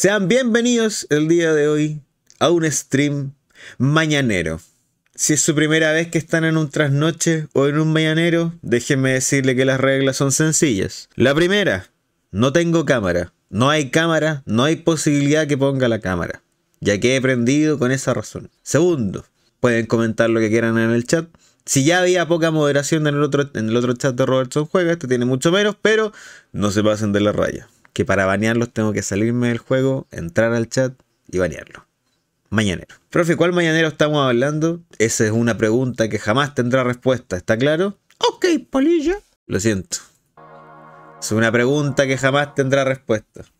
Sean bienvenidos el día de hoy a un stream mañanero. Si es su primera vez que están en un trasnoche o en un mañanero, déjenme decirle que las reglas son sencillas. La primera, no tengo cámara. No hay cámara, no hay posibilidad que ponga la cámara. Ya que he aprendido con esa razón. Segundo, pueden comentar lo que quieran en el chat. Si ya había poca moderación en el otro chat de Roberttson Juega, este tiene mucho menos, pero no se pasen de la raya. Que para banearlos tengo que salirme del juego, entrar al chat y banearlo. Mañanero. Profe, ¿cuál mañanero estamos hablando? Esa es una pregunta que jamás tendrá respuesta, ¿está claro? Ok, polilla. Lo siento. Es una pregunta que jamás tendrá respuesta.